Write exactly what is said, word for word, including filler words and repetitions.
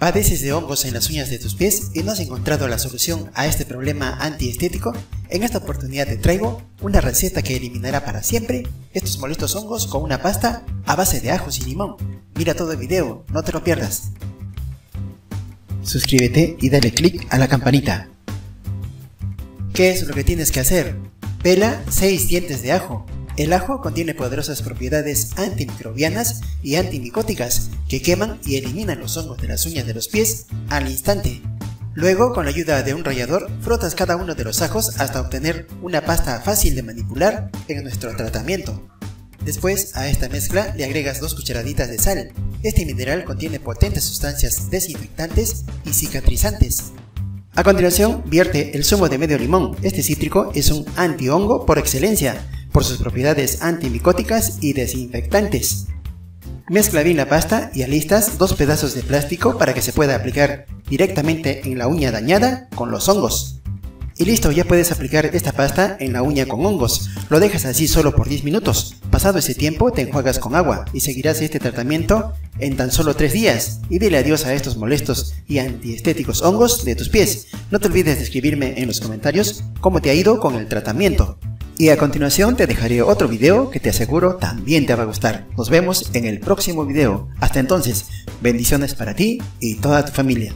¿Padeces de hongos en las uñas de tus pies y no has encontrado la solución a este problema antiestético? En esta oportunidad te traigo una receta que eliminará para siempre estos molestos hongos con una pasta a base de ajos y limón. Mira todo el video, no te lo pierdas. Suscríbete y dale click a la campanita. ¿Qué es lo que tienes que hacer? Pela seis dientes de ajo. El ajo contiene poderosas propiedades antimicrobianas y antimicóticas que queman y eliminan los hongos de las uñas de los pies al instante. Luego, con la ayuda de un rallador, frotas cada uno de los ajos hasta obtener una pasta fácil de manipular en nuestro tratamiento. Después, a esta mezcla le agregas dos cucharaditas de sal. Este mineral contiene potentes sustancias desinfectantes y cicatrizantes. A continuación, vierte el zumo de medio limón. Este cítrico es un antihongo por excelencia, por sus propiedades antimicóticas y desinfectantes. Mezcla bien la pasta y alistas dos pedazos de plástico para que se pueda aplicar directamente en la uña dañada con los hongos. Y listo, ya puedes aplicar esta pasta en la uña con hongos. Lo dejas así solo por diez minutos. Pasado ese tiempo te enjuagas con agua y seguirás este tratamiento en tan solo tres días. Y dile adiós a estos molestos y antiestéticos hongos de tus pies. No te olvides de escribirme en los comentarios cómo te ha ido con el tratamiento. Y a continuación te dejaré otro video que te aseguro también te va a gustar. Nos vemos en el próximo video. Hasta entonces, bendiciones para ti y toda tu familia.